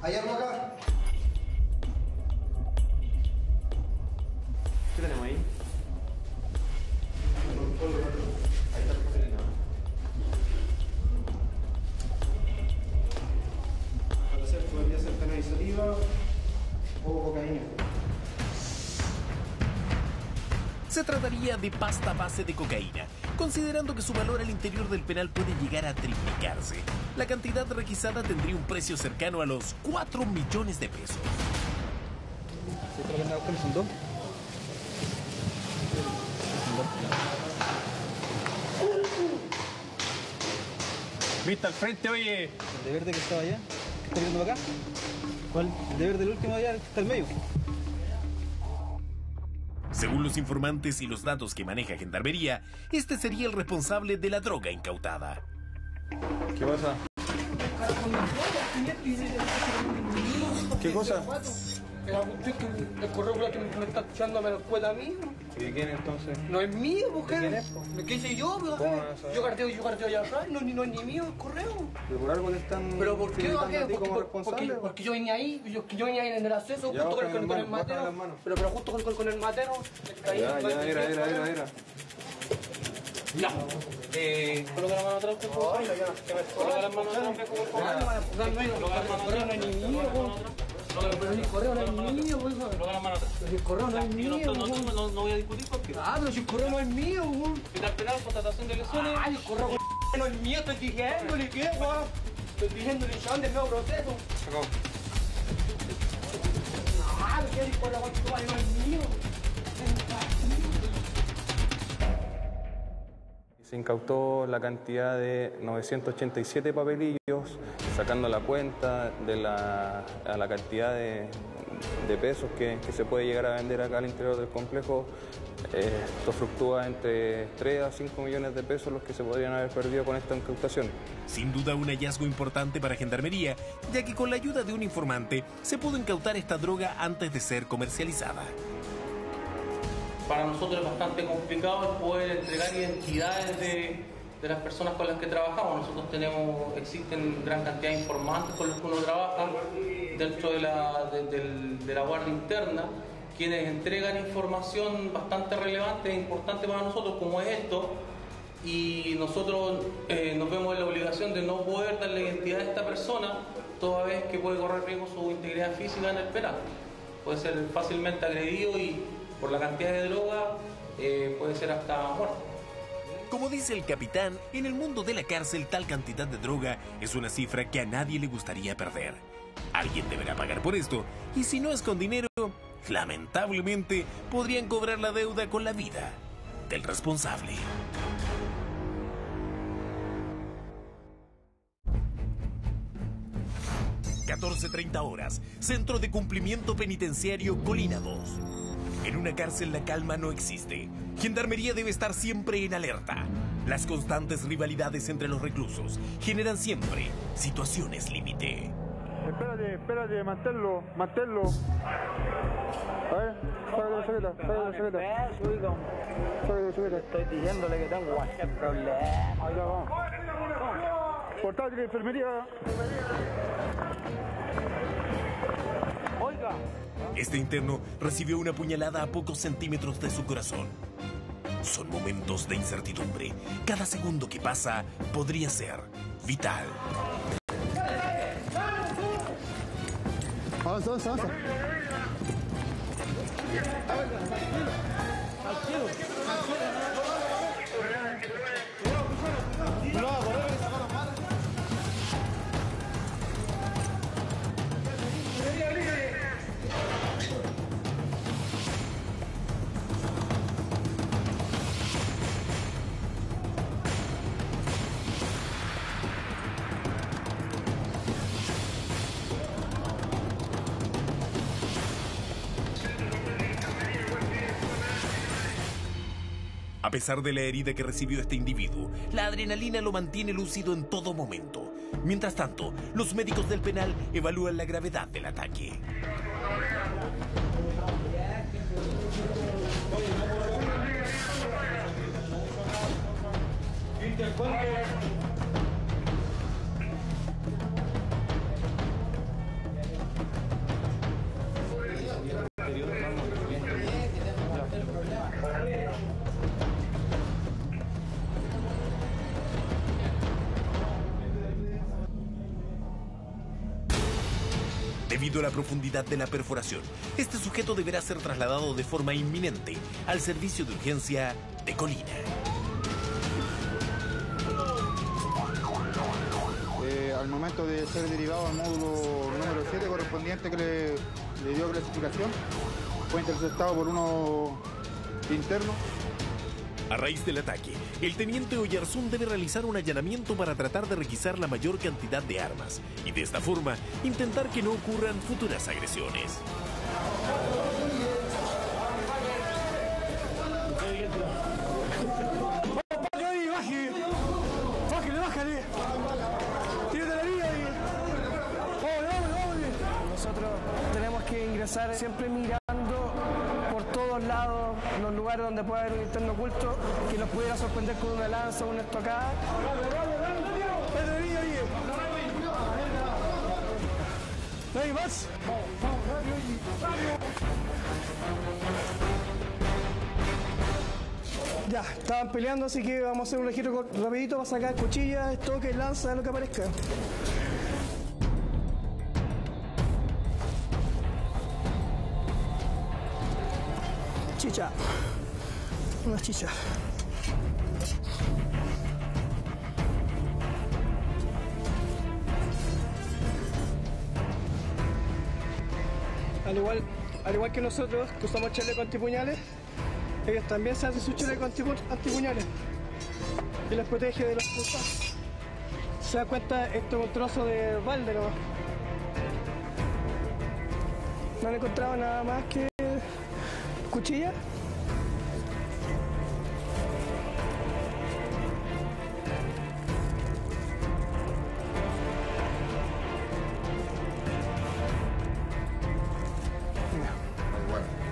¿Hay algo acá? ¿Qué tenemos ahí? Ahí está el papelito. Para hacer podría ser canalizativa o cocaína. Se trataría de pasta base de cocaína, considerando que su valor al interior del penal puede llegar a triplicarse. La cantidad requisada tendría un precio cercano a los 4 millones de pesos. Vista al frente, oye. ¿El de verde que estaba allá? ¿Qué está viendo acá? ¿Cuál? El de verde, el último allá, el que está al medio. Según los informantes y los datos que maneja Gendarmería, este sería el responsable de la droga incautada. ¿Qué pasa? ¿Qué cosa? El correo que me está echando a la escuela a mí. ¿Y de quién entonces? No es mío, mujer. ¿Qué hice yo? Yo carteo allá atrás, no es ni mío el correo. ¿Pero por algo le están? ¿Pero por qué? Porque yo venía ahí, en el acceso, justo con el matero. Pero justo con el matero. Era. Ya. Coloca la mano atrás, por favor. Coloca la mano atrás, por favor. No es ni mío, pero si el correo no es mío, pues. Si el correo no es mío, no voy a discutir porque. Ah, pero si el correo no es mío, weón. Final penal, constatación de lesiones. Ay, el correo no es mío, estoy diciéndole, ¿qué, weón? Estoy diciéndole, chabón, del nuevo proceso. Sacó. Ah, pero si el correo no es mío. Se incautó la cantidad de 987 papelillos, sacando la cuenta de la cantidad de pesos que se puede llegar a vender acá al interior del complejo. Esto fluctúa entre 3 a 5 millones de pesos los que se podrían haber perdido con esta incautación. Sin duda un hallazgo importante para Gendarmería, ya que con la ayuda de un informante se pudo incautar esta droga antes de ser comercializada. Para nosotros es bastante complicado el poder entregar identidades de las personas con las que trabajamos. Nosotros existen gran cantidad de informantes con los que uno trabaja dentro de la guardia interna, quienes entregan información bastante relevante e importante para nosotros, como es esto, y nosotros nos vemos en la obligación de no poder dar la identidad a esta persona, toda vez que puede correr riesgo su integridad física en el penal. Puede ser fácilmente agredido y, por la cantidad de droga, puede ser hasta muerte. Como dice el capitán, en el mundo de la cárcel tal cantidad de droga es una cifra que a nadie le gustaría perder. Alguien deberá pagar por esto, y si no es con dinero, lamentablemente podrían cobrar la deuda con la vida del responsable. ...14:30 horas... Centro de Cumplimiento Penitenciario Colina 2... En una cárcel la calma no existe. Gendarmería debe estar siempre en alerta. Las constantes rivalidades entre los reclusos generan siempre situaciones límite. Espérate, manténlo. A ver, sácale la chaqueta. Sácale la chaqueta. Estoy diciéndole que tengo el problema. Ahí la vamos. Portátil de enfermería. Oiga. Este interno recibió una puñalada a pocos centímetros de su corazón. Son momentos de incertidumbre. Cada segundo que pasa podría ser vital. Avanza. A pesar de la herida que recibió este individuo, la adrenalina lo mantiene lúcido en todo momento. Mientras tanto, los médicos del penal evalúan la gravedad del ataque. Debido a la profundidad de la perforación, este sujeto deberá ser trasladado de forma inminente al servicio de urgencia de Colina. Al momento de ser derivado al módulo número 7 correspondiente que le dio clasificación, fue interceptado por uno interno. A raíz del ataque, el teniente Oyarzún debe realizar un allanamiento para tratar de requisar la mayor cantidad de armas y de esta forma intentar que no ocurran futuras agresiones. Nosotros tenemos que ingresar siempre mirando por todos lados los lugares donde pueda haber un interno oculto que los pudiera sorprender con una lanza o una estocada. ¿No hay más? Ya, estaban peleando, así que vamos a hacer un registro rapidito para sacar cuchillas, estoques, lanzas, lo que aparezca. Chicha, una chicha. Al igual que nosotros que usamos chaleco antipuñales, ellos también se hacen su chaleco antipuñales y los protege de los pulsados. Se da cuenta, esto es un trozo de balde nomás. No han encontrado nada más que cuchilla.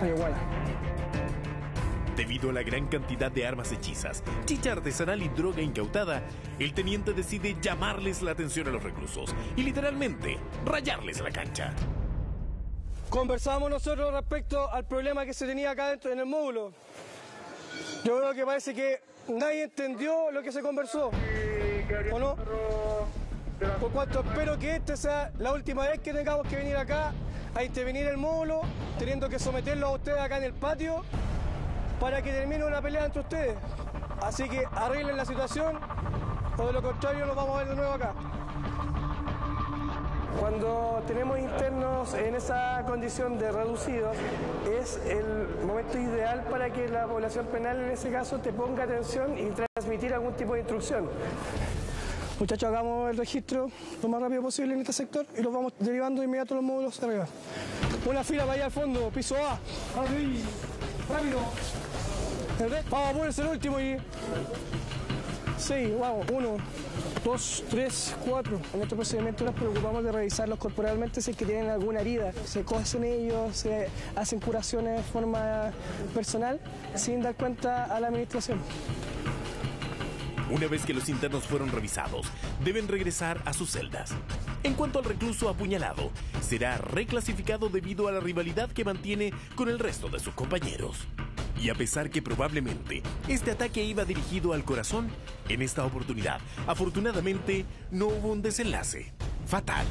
Marihuana. Debido a la gran cantidad de armas hechizas, chicha artesanal y droga incautada, el teniente decide llamarles la atención a los reclusos y literalmente rayarles la cancha. Conversamos nosotros respecto al problema que se tenía acá dentro en el módulo. Yo creo que parece que nadie entendió lo que se conversó, ¿o no? Por cuanto espero que esta sea la última vez que tengamos que venir acá a intervenir el módulo, teniendo que someterlo a ustedes acá en el patio para que termine una pelea entre ustedes. Así que arreglen la situación o de lo contrario nos vamos a ver de nuevo acá. Cuando tenemos internos en esa condición de reducidos, es el momento ideal para que la población penal en ese caso te ponga atención y transmitir algún tipo de instrucción. Muchachos, hagamos el registro lo más rápido posible en este sector y los vamos derivando de inmediato los módulos arriba. Una fila para allá al fondo, piso A. ¡Ay! ¡Rápido! Vamos a ponerse el último y... Sí, vamos, 1, 2, 3, 4. En este procedimiento nos preocupamos de revisarlos corporalmente si es que tienen alguna herida. Se cosen ellos, se hacen curaciones de forma personal sin dar cuenta a la administración. Una vez que los internos fueron revisados, deben regresar a sus celdas. En cuanto al recluso apuñalado, será reclasificado debido a la rivalidad que mantiene con el resto de sus compañeros. Y a pesar que probablemente este ataque iba dirigido al corazón, en esta oportunidad, afortunadamente, no hubo un desenlace fatal.